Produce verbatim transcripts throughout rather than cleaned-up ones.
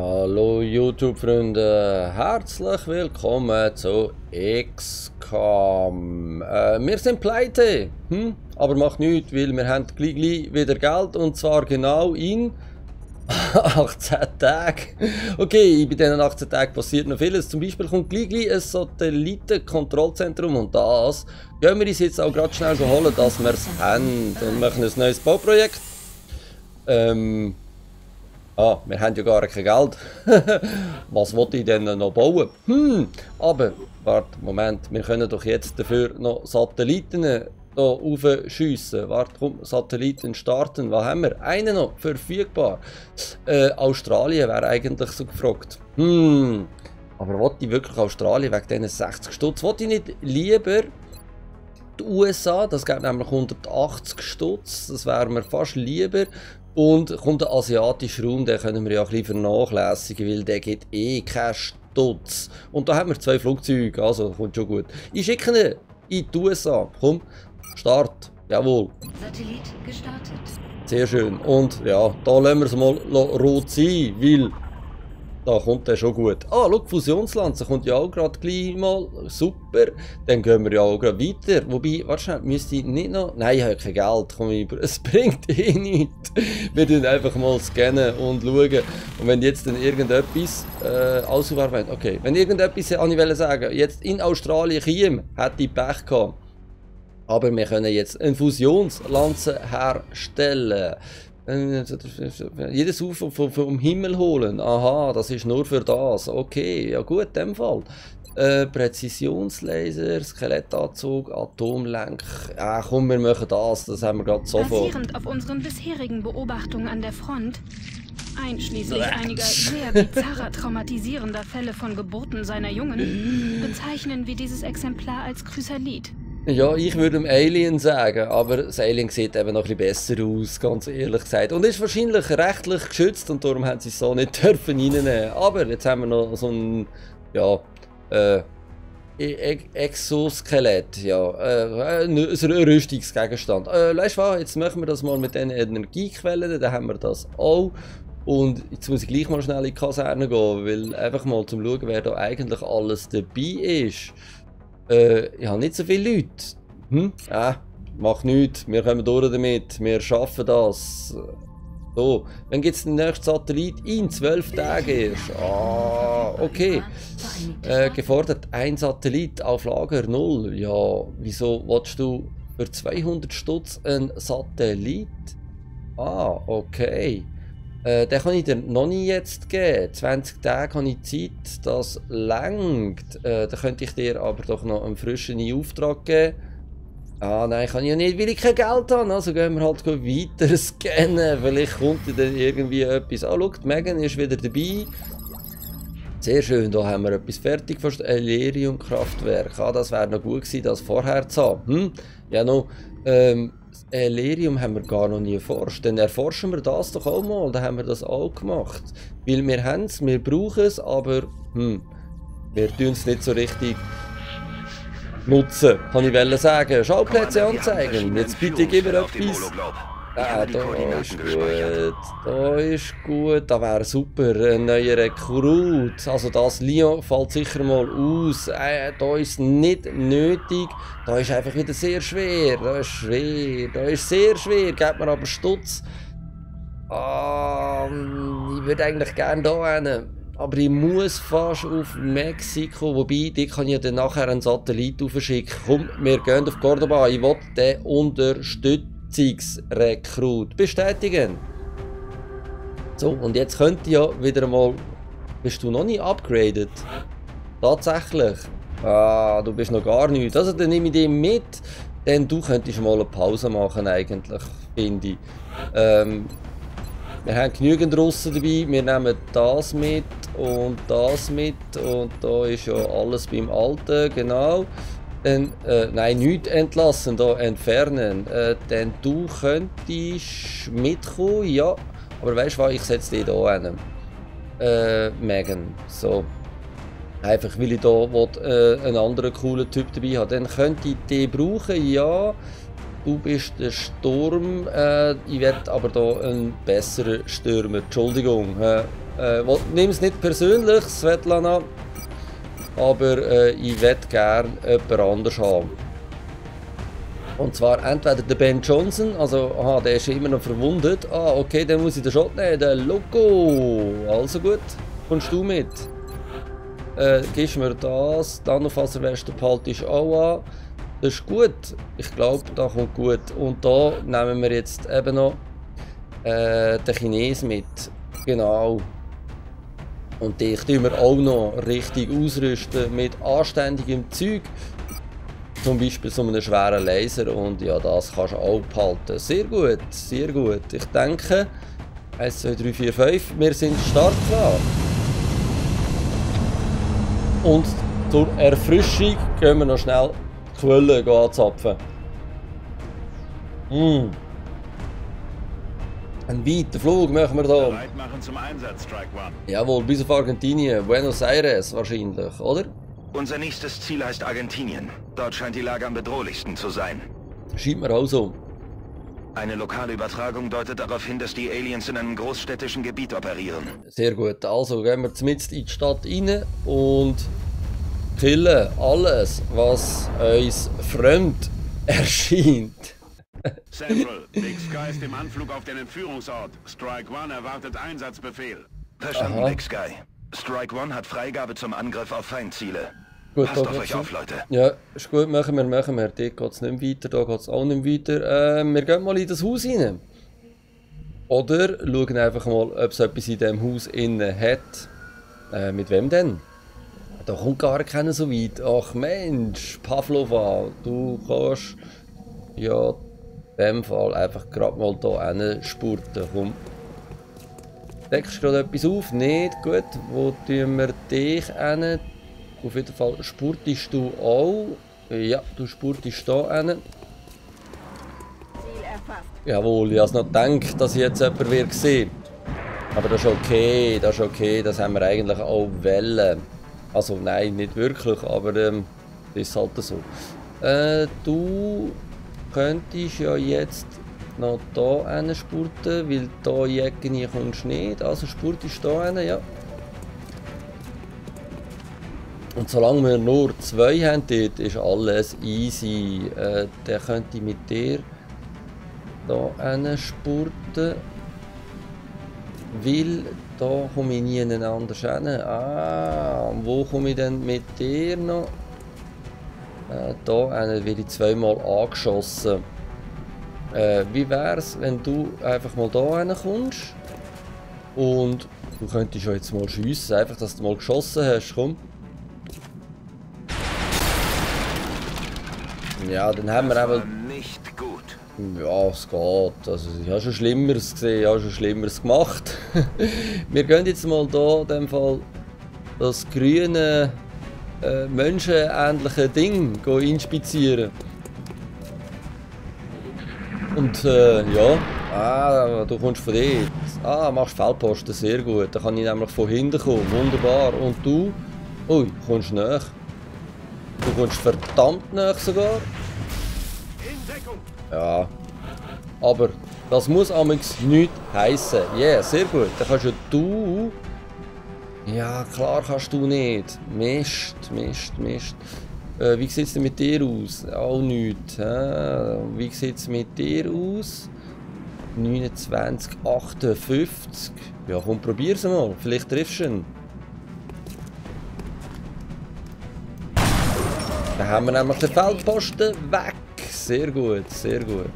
Hallo YouTube-Freunde, herzlich willkommen zu X COM. Äh, wir sind pleite, hm? Aber macht nichts, weil wir haben gleich, gleich wieder Geld und zwar genau in achtzehn Tagen. Okay, bei diesen achtzehn Tagen passiert noch vieles. Zum Beispiel kommt gleich, gleich ein Satellitenkontrollzentrum und das gehen wir uns jetzt auch gerade schnell holen, dass wir es haben und machen ein neues Bauprojekt. Ähm... Ah, wir haben ja gar kein Geld. Was wollte ich denn noch bauen? Hm, aber, warte, Moment, wir können doch jetzt dafür noch Satelliten hier raufschiessen. Warte, komm, Satelliten starten, was haben wir? Einen noch, verfügbar. Äh, Australien wäre eigentlich so gefragt. Hm, aber wollte ich wirklich Australien wegen diesen sechzig Stutz? Wollte ich nicht lieber die U S A? Das gibt nämlich hundertachtzig Stutz, das wäre mir fast lieber. Und kommt der asiatische Raum, den können wir ja ein bisschen vernachlässigen, weil der geht eh keinen Stutz. Und da haben wir zwei Flugzeuge, also kommt schon gut. Ich schicke ihn in die U S A. Komm, Start. Jawohl. Satellit gestartet. Sehr schön. Und ja, da lassen wir es mal rot sein, weil da kommt der schon gut. Ah, schau, Fusionslanze kommt ja auch gerade gleich mal. Super. Dann gehen wir ja auch gerade weiter. Wobei, wahrscheinlich müsste ich nicht noch... Nein, ich habe kein Geld. Komm, es bringt eh nichts. Wir scannen einfach mal scannen und schauen. Und wenn jetzt dann irgendetwas... Äh, ausarbeiten. Okay. Wenn irgendetwas, ich wollte sagen, jetzt in Australien käme, hätte ich Pech gehabt. Aber wir können jetzt eine Fusionslanze herstellen. Jedes Ufer vom Himmel holen. Aha, das ist nur für das. Okay, ja gut, in dem Fall. Äh, Präzisionslaser, Skelettanzug, Atomlenk. Ah, komm, wir machen das. Das haben wir gerade sofort. Basierend auf unseren bisherigen Beobachtungen an der Front, einschließlich einiger sehr bizarrer, traumatisierender Fälle von Geburten seiner Jungen, bezeichnen wir dieses Exemplar als Chrysalid. Ja, ich würde dem Alien sagen, aber das Alien sieht eben noch ein bisschen besser aus, ganz ehrlich gesagt. Und ist wahrscheinlich rechtlich geschützt und darum haben sie es so nicht dürfen reinnehmen. Aber jetzt haben wir noch so ein, ja, äh, e Exoskelett, ja, äh, ein Rüstungsgegenstand. Äh, weißt du was, jetzt machen wir das mal mit den Energiequellen, da haben wir das auch. Und jetzt muss ich gleich mal schnell in die Kaserne gehen, weil einfach mal zum Schauen, wer da eigentlich alles dabei ist. Äh, ich habe nicht so viele Leute. Hm? Äh, mach nichts. Wir kommen durch damit. Wir schaffen das. So. Wann gibt es den nächsten Satellit? In zwölf Tagen erst. Ah, okay. Äh, gefordert ein Satellit auf Lager null. Ja, wieso willst du für zweihundert Stutz einen Satellit? Ah, okay. Äh, den kann ich dir noch nicht jetzt geben. zwanzig Tage habe ich Zeit, das langt. Äh, da könnte ich dir aber doch noch einen frischen Auftrag geben. Ah nein, kann ich ja nicht, weil ich kein Geld habe. Also gehen wir halt weiter scannen. Vielleicht kommt dann irgendwie etwas. Ah, schau, Megan ist wieder dabei. Sehr schön, da haben wir etwas fertig. Elerium-Kraftwerk. Ah, das wäre noch gut gewesen, das vorher zu haben. Hm? Ja, noch. Ähm, Elerium haben wir gar noch nie erforscht. Dann erforschen wir das doch auch mal. Dann haben wir das auch gemacht. Weil wir haben es, wir brauchen es, aber hm, wir tun es nicht so richtig nutzen. Kann ich sagen. Schauplätze anzeigen. Jetzt bitte gib mir etwas. Ah, da ist gut. Da ist gut. Da wäre super. Ein neuer Rekrut. Also das Lyon fällt sicher mal aus. Äh, da ist nicht nötig. Da ist einfach wieder sehr schwer. Da ist schwer. Da ist sehr schwer. Gebt mir aber Stutz. Ah, ich würde eigentlich gerne da hin. Aber ich muss fast auf Mexiko, wobei, die kann ja dann nachher einen Satellit aufschicken. Komm, wir gehen auf Cordoba. Ich will den unterstützen. Rekrut bestätigen. So, und jetzt könnt ihr ja wieder mal. Bist du noch nicht upgraded? Tatsächlich. Ah, du bist noch gar nicht. Also dann nehme ich dich mit. Denn du könntest mal eine Pause machen eigentlich, finde ich. Ähm, wir haben genügend Russen dabei. Wir nehmen das mit und das mit. Und da ist ja alles beim Alten, genau. Dann, äh, nein, nicht entlassen, da entfernen. Äh, denn du könntest mitkommen, ja. Aber weißt du was, ich setze dich hier hin. Äh, Megan. So. Einfach weil ich hier will, äh, einen anderen coolen Typ dabei habe. Dann könnte ich dich brauchen, ja. Du bist der Sturm. Äh, ich werde aber hier einen besseren Stürmer. Entschuldigung. Äh, Äh, nimm es nicht persönlich, Svetlana, aber äh, ich würde gerne jemand anders haben. Und zwar entweder der Ben Johnson, also aha, der ist immer noch verwundet. Ah, okay, dann muss ich den Shot nehmen, den Loco. Also gut, kommst du mit. Äh, gibst mir das, dann auf Wasserweste behaltest du auch an. Das ist gut, ich glaube, da kommt gut. Und da nehmen wir jetzt eben noch äh, den Chines mit. Genau. Und dich tun wir auch noch richtig ausrüsten mit anständigem Zeug. Zum Beispiel so einen schweren Laser, und ja, das kannst du auch behalten. Sehr gut, sehr gut. Ich denke, eins, zwei, drei, vier, fünf, wir sind startklar. Und zur Erfrischung gehen wir noch schnell die Quelle anzapfen. Mm. Einen weiten Flug machen wir da. Bereit machen zum Einsatz, Strike One. Jawohl, bis auf Argentinien, Buenos Aires wahrscheinlich, oder? Unser nächstes Ziel heißt Argentinien. Dort scheint die Lage am bedrohlichsten zu sein. Schiebt mir raus um. Eine lokale Übertragung deutet darauf hin, dass die Aliens in einem großstädtischen Gebiet operieren. Sehr gut, also gehen wir zumindest in die Stadt rein und killen alles, was uns fremd erscheint. Central, Big Sky ist im Anflug auf den Entführungsort. Strike One erwartet Einsatzbefehl. Verstanden, Big Sky. Strike One hat Freigabe zum Angriff auf Feindziele. Gut, passt auf euch auf, Leute. Ja, ist gut, machen wir, machen wir. Dort geht es nicht weiter, da geht es auch nicht weiter. Äh, wir gehen mal in das Haus rein. Oder schauen einfach mal, ob es etwas in diesem Haus innen hat. Äh, mit wem denn? Da kommt gar keiner so weit. Ach Mensch, Pavlova, du kannst ja in dem Fall einfach gerade mal hier hin spurten. Komm. Deckst du gerade etwas auf? Nicht? Gut. Wo tun wir dich hin? Auf jeden Fall spurtest du auch. Ja, du spurtest hier hin. Jawohl, ich habe noch gedacht, dass ich jetzt jemanden wird sehen. Aber das ist okay, das ist okay. Das haben wir eigentlich auch wollen. Also nein, nicht wirklich, aber ähm, das ist halt so. Äh, du könntest ja jetzt noch hier hin spurten, weil da irgendwie kommst du nicht. Also spurtest du hier hin, ja. Und solange wir nur zwei haben, dort ist alles easy. Äh, dann könnte ich mit dir hier hin spurten. Weil da komme ich nie anders hin. Ah, wo komme ich denn mit dir noch? Äh, hier werde ich zweimal angeschossen. Äh, wie wäre es, wenn du einfach mal da hinkommst? Und du könntest ja jetzt mal schiessen, einfach dass du mal geschossen hast. Komm. Ja, dann haben wir eben. Nicht gut. Ja, es geht. Also, ich habe schon Schlimmeres gesehen, ich habe schon Schlimmeres gemacht. Wir gehen jetzt mal hier, in dem Fall, das grüne, äh, menschenähnliche Ding inspizieren. Und äh, ja. Ah, du kommst von dort. Ah, machst Feldposten, sehr gut. Da kann ich nämlich von hinten kommen. Wunderbar. Und du? Ui, kommst näher. Du kommst verdammt näher sogar. Ja. Aber das muss amigs nichts heissen. Ja, yeah, sehr gut. Dann kannst ja du. Ja, klar kannst du nicht. Mist, Mist, Mist. Äh, wie sieht es denn mit dir aus? Auch nichts. Äh, wie sieht es mit dir aus? neunundzwanzig, achtundfünfzig. Ja, komm, probier's mal. Vielleicht triffst du ihn. Dann haben wir nämlich den Feldposten weg. Sehr gut, sehr gut.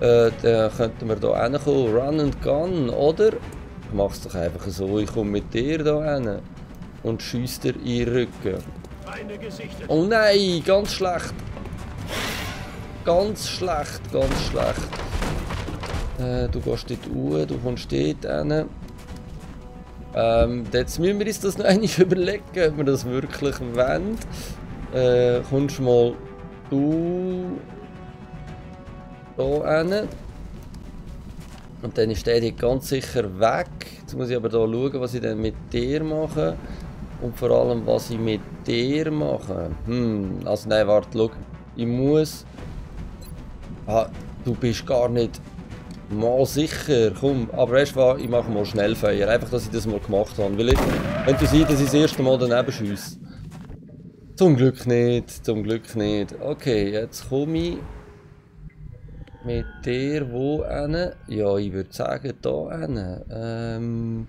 Äh, dann könnten wir hier hinkommen. Run and Gun, oder? Ich mach's doch einfach so. Ich komme mit dir hier hin und schiesse dir in den Rücken. Oh nein, ganz schlecht. Ganz schlecht, ganz schlecht. Äh, du gehst dort hoch, du kommst dort hin. Ähm, jetzt müssen wir uns das noch einmal überlegen, ob wir das wirklich wollen. Äh, kommst mal du da hin. Und dann ist der ganz sicher weg. Jetzt muss ich aber hier schauen, was ich denn mit dir mache. Und vor allem, was ich mit dir mache. Hm, also nein, warte, schau. Ich muss... Ah, du bist gar nicht... Mal sicher, komm, aber erst mal, ich mache mal Schnellfeuer, einfach, dass ich das mal gemacht habe, weil ich, könnte sein, dass ich das erste Mal daneben schiesse. Zum Glück nicht, zum Glück nicht. Okay, jetzt komme ich mit der wo hin? Ja, ich würde sagen, da hin. Ähm,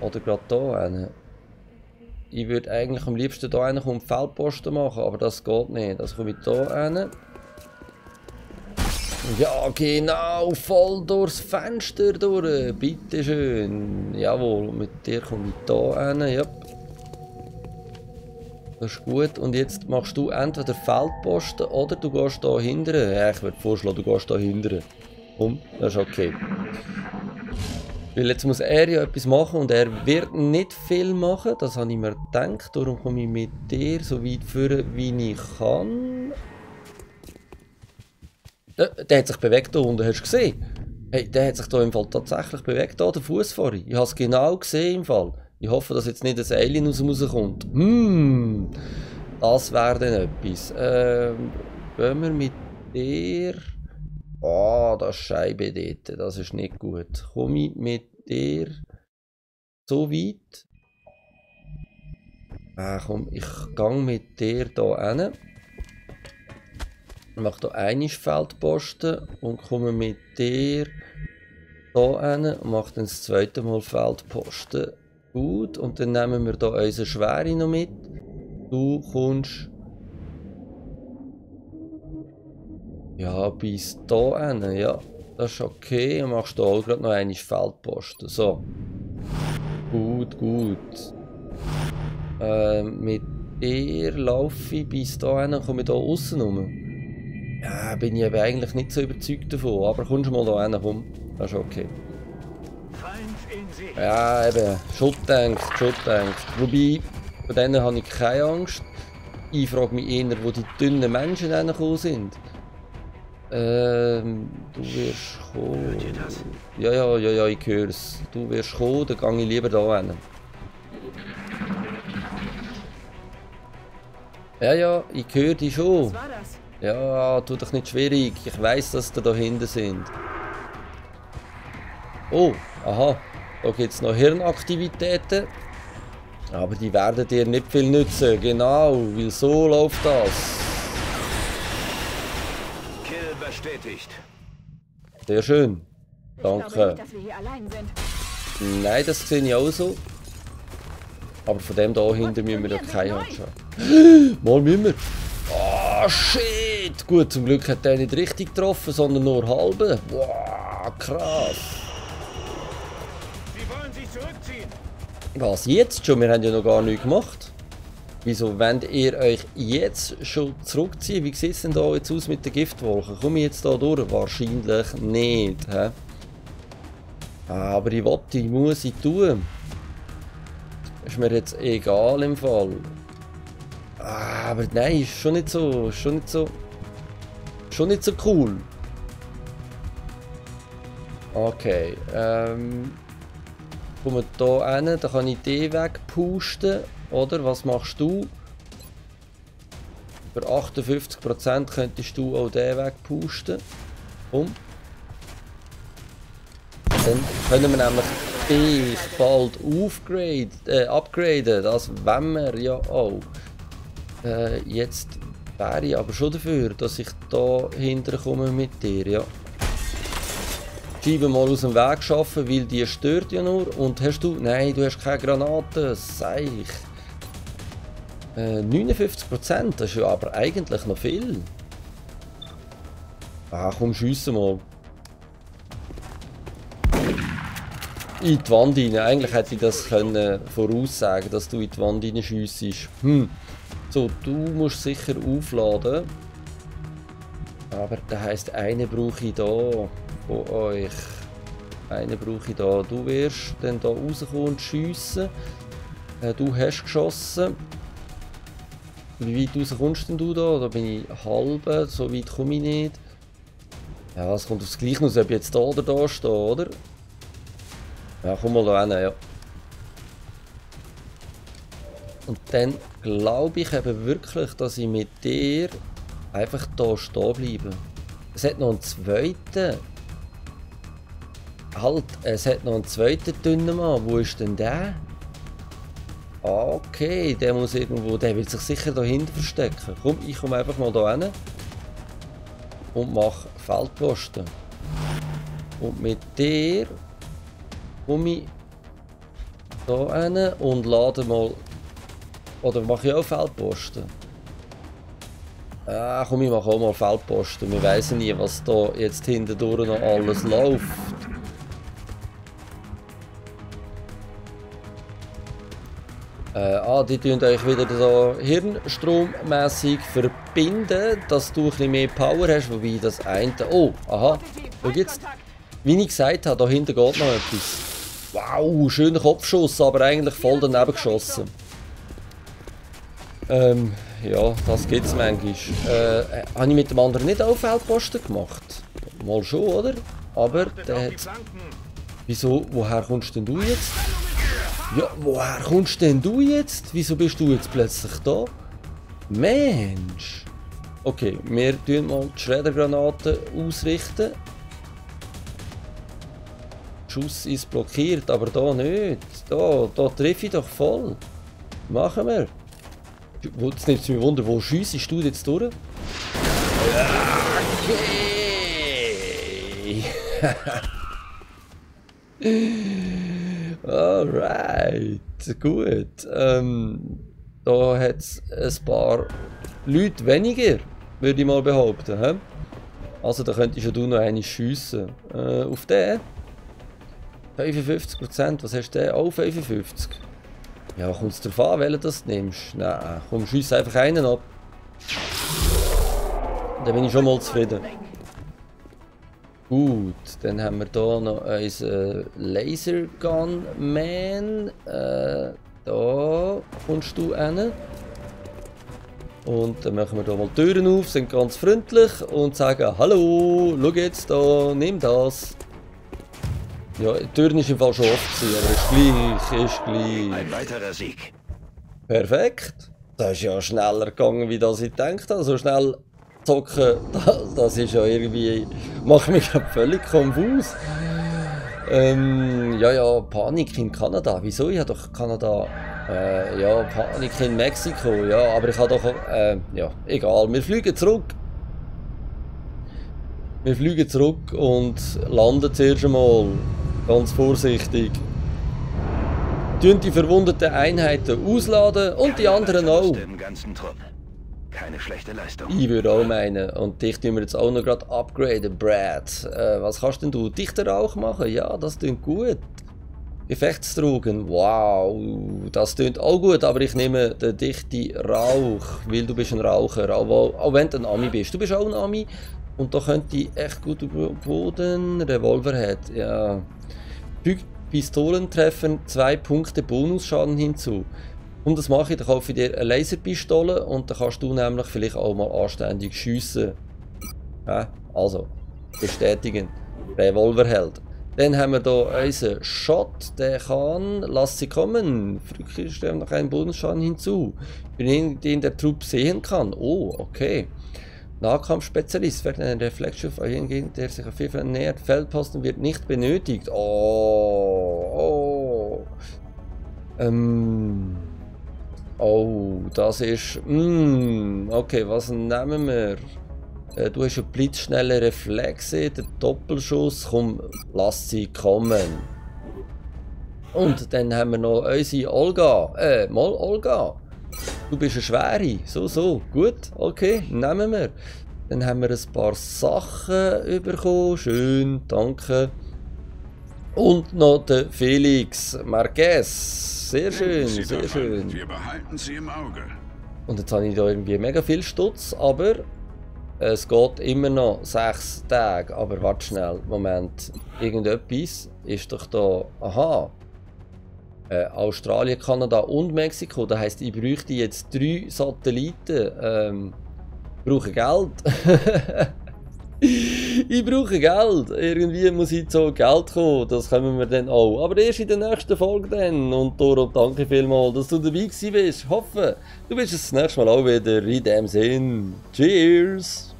oder gerade da hin. Ich würde eigentlich am liebsten da hin kommen und Feldposten machen, aber das geht nicht. Das komme ich da hin. Ja, genau, voll durchs Fenster durch, bitteschön. Jawohl, mit dir komme ich da hin, ja. Das ist gut. Und jetzt machst du entweder Feldposten oder du gehst da hindern. Ja, ich würde vorschlagen, du gehst da hindern. Komm, das ist okay. Weil jetzt muss er ja etwas machen und er wird nicht viel machen, das habe ich mir gedacht. Darum komme ich mit dir so weit führen, wie ich kann. Ja, der hat sich bewegt da unten, hast du gesehen? Hey, der hat sich da im Fall tatsächlich bewegt, da der Fuß vorne. Ich habe es genau gesehen im Fall. Ich hoffe, dass jetzt nicht ein Alien raus rauskommt. Hm, das wäre dann etwas. Ähm, gehen wir mit dir... Ah, oh, das ist Scheibe dort, das ist nicht gut. Komme ich mit dir so weit? Ah, komm, ich gehe mit dir da hin. Ich mache hier eine Feldposten und komme mit dir da hin und mache dann das zweite Mal Feldposten. Gut, und dann nehmen wir da unsere Schwere noch mit. Du kommst ja bis da hin, ja. Das ist okay. Und machst da auch gerade noch eine Feldposten. So. Gut, gut. Ähm, mit dir laufe ich bis da hin und komme da außen rum. Ja, bin ich aber eigentlich nicht so überzeugt davon, aber kommst mal da hin, komm, das ist okay. Ja, eben, Schutzengst, Schutzengst. Wobei, von denen habe ich keine Angst. Ich frage mich eher, wo die dünnen Menschen hergekommen sind. Ähm, du wirst kommen. Ja, ja, ja, ja, ich höre es. Du wirst kommen, dann gehe ich lieber da hin. Ja, ja, ich höre dich schon. Was war das? Ja, tu dich nicht schwierig. Ich weiss, dass die da hinten sind. Oh, aha. Da gibt es noch Hirnaktivitäten. Aber die werden dir nicht viel nützen. Genau, weil so läuft das. Kill bestätigt. Sehr schön. Danke. Ich glaube nicht, dass wir hier allein sind. Nein, das sehe ich auch so. Aber von dem da hinten müssen wir doch keine Hand schauen. Mal müssen wir. Oh, shit. Gut, zum Glück hat der nicht richtig getroffen, sondern nur halbe. Wow, krass. Sie wollen sich zurückziehen. Was jetzt schon? Wir haben ja noch gar nichts gemacht. Wieso wollt ihr euch jetzt schon zurückziehen? Wie sieht es denn da jetzt aus mit der Giftwolke? Komme ich jetzt da durch? Wahrscheinlich nicht. He? Aber ich wollte, ich muss ich tun. Ist mir jetzt egal im Fall. Aber nein, ist schon nicht so. Ist schon nicht so. Schon nicht so cool. Okay, ähm... Kommen wir hier hin, dann kann ich den wegpusten, oder? Was machst du? Für achtundfünfzig Prozent könntest du auch den wegpusten. Komm. Dann können wir nämlich dich bald aufgraden, äh, upgraden, das wollen wir ja auch. Äh, jetzt... wäre ich aber schon dafür, dass ich da hinterkomme mit dir, ja. Scheibe mal aus dem Weg schaffen, weil die stört ja nur. Und hast du... Nein, du hast keine Granaten, seich. Äh, neunundfünfzig Prozent, das ist ja aber eigentlich noch viel. Ah, komm, schiesse mal. In die Wand rein. Eigentlich hätte ich das können voraussagen, dass du in die Wand rein schiessest. Hm. So, du musst sicher aufladen. Aber das heisst, eine brauche ich da von euch. Eine brauche ich da. Du wirst dann da rauskommen und schiessen. Äh, du hast geschossen. Wie weit rauskommst denn du da? Da bin ich halb, so weit komme ich nicht. Ja, es kommt aufs Gleiche aus, ob ich jetzt da oder da stehe, oder? Ja, komm mal da hin, ja. Und dann glaube ich eben wirklich, dass ich mit dir einfach hier stehen bleibe. Es hat noch einen zweiten. Halt, es hat noch einen zweiten dünnen Mann. Wo ist denn der? Okay, der muss irgendwo. Der will sich sicher dahinter verstecken. Komm, ich komme einfach mal da hin. Und mache Feldposten. Und mit dir komme ich da hin und lade mal. Oder mache ich auch Feldposten? Ah, komm, ich mache auch mal Feldposten. Wir wissen nie, was da jetzt hintendurch noch alles läuft. Äh, ah, die tun euch wieder so hirnstrommässig verbinden, dass du ein bisschen mehr Power hast, wobei das eine... Oh, aha, und jetzt, wie ich gesagt habe, da hinten geht noch etwas. Wow, schöner Kopfschuss, aber eigentlich voll daneben geschossen. Ähm, ja, das gibt's manchmal. Äh, äh habe ich mit dem anderen nicht auch Feldposten gemacht? Mal schon, oder? Aber der hat... Wieso, woher kommst denn du jetzt? Ja, woher kommst denn du jetzt? Wieso bist du jetzt plötzlich da? Mensch! Okay, wir tun mal die Schreddergranaten ausrichten. Der Schuss ist blockiert, aber da nicht. Da, da treffe ich doch voll. Machen wir. Jetzt nimmt es mich wunder, wo schiessest du jetzt durch? Okay! Alright, gut. Ähm, da hat es ein paar Leute weniger, würde ich mal behaupten. He? Also da könntest ja du noch eine schiessen. Äh, auf den? fünfundfünfzig Prozent, was hast du denn? Auch fünfundfünfzig. Ja, kommt es darauf an, welchen das nimmst? Nein, komm, schiess einfach einen ab. Dann bin ich schon mal zufrieden. Gut, dann haben wir hier noch unseren Laser Gun Man. Äh, da kommst du hin. Und dann machen wir hier mal die Türen auf, sind ganz freundlich und sagen: Hallo, schau jetzt da, nimm das. Ja, die Türen war im Fall schon oft, aber ist gleich, ist gleich. Ein weiterer Sieg. Perfekt. Das ist ja schneller gegangen, wie das ich gedacht habe. So schnell zocken, das, das ist ja irgendwie... Macht mich gerade völlig konfus. Ähm, ja, ja, Panik in Kanada. Wieso? Ich habe doch Kanada... Äh, ja, Panik in Mexiko. Ja, aber ich habe doch... Äh, ja, egal. Wir fliegen zurück. Wir fliegen zurück und landen zuerst einmal. Ganz vorsichtig. Tun die verwundeten Einheiten ausladen und die anderen auch. Keine schlechte Leistung. Ich würde auch meinen. Und dich tun wir jetzt auch noch gerade upgraden, Brad. Äh, was kannst denn du? Dichter auch machen? Ja, das klingt gut. Gefechtsdrogen. Wow. Das klingt auch gut, aber ich nehme den dichten Rauch, weil du bist ein Raucher. Auch, auch wenn du ein Ami bist. Du bist auch ein Ami. Und da könnte ich echt gut über Boden. Revolverhead. Ja. Fügt Pistolentreffer zwei Punkte Bonusschaden hinzu. Um das mache ich, dann kaufe ich dir eine Laserpistole und dann kannst du nämlich vielleicht auch mal anständig schiessen. Ja, also, bestätigen. Revolverheld. Dann haben wir hier unseren Shot, der kann, lass sie kommen. Früher stellen noch einen Bonusschaden hinzu, den der Trupp sehen kann. Oh, okay. Nahkampfspezialist, wirkt einen Reflex auf einen gegen der sich auf jeden Fall nähert. Feldposten wird nicht benötigt. Oh, oh. Ähm... Oh, das ist... Mm, okay, was nehmen wir? Äh, du hast ja blitzschnelle Reflexe, der Doppelschuss, komm, lass sie kommen. Und dann haben wir noch unsere Olga. Äh, mal Olga. Du bist eine Schwere. So, so, gut, okay, nehmen wir. Dann haben wir ein paar Sachen bekommen, schön, danke. Und noch der Felix Marquez. Sehr schön, sehr schön. Wir behalten sie im Auge. Und jetzt habe ich da irgendwie mega viel Stutz, aber es geht immer noch sechs Tage. Aber warte schnell, Moment. Irgendetwas ist doch da. Aha. Äh, Australien, Kanada und Mexiko. Das heisst, ich bräuchte jetzt drei Satelliten. Ähm, brauche Geld. Ich brauche Geld. Irgendwie muss ich zu Geld kommen. Das können wir dann auch. Aber erst in der nächsten Folge dann. Und Doro, danke vielmals, dass du dabei gewesen bist. Hoffe, du bist es das nächste Mal auch wieder. In dem Sinn. Cheers.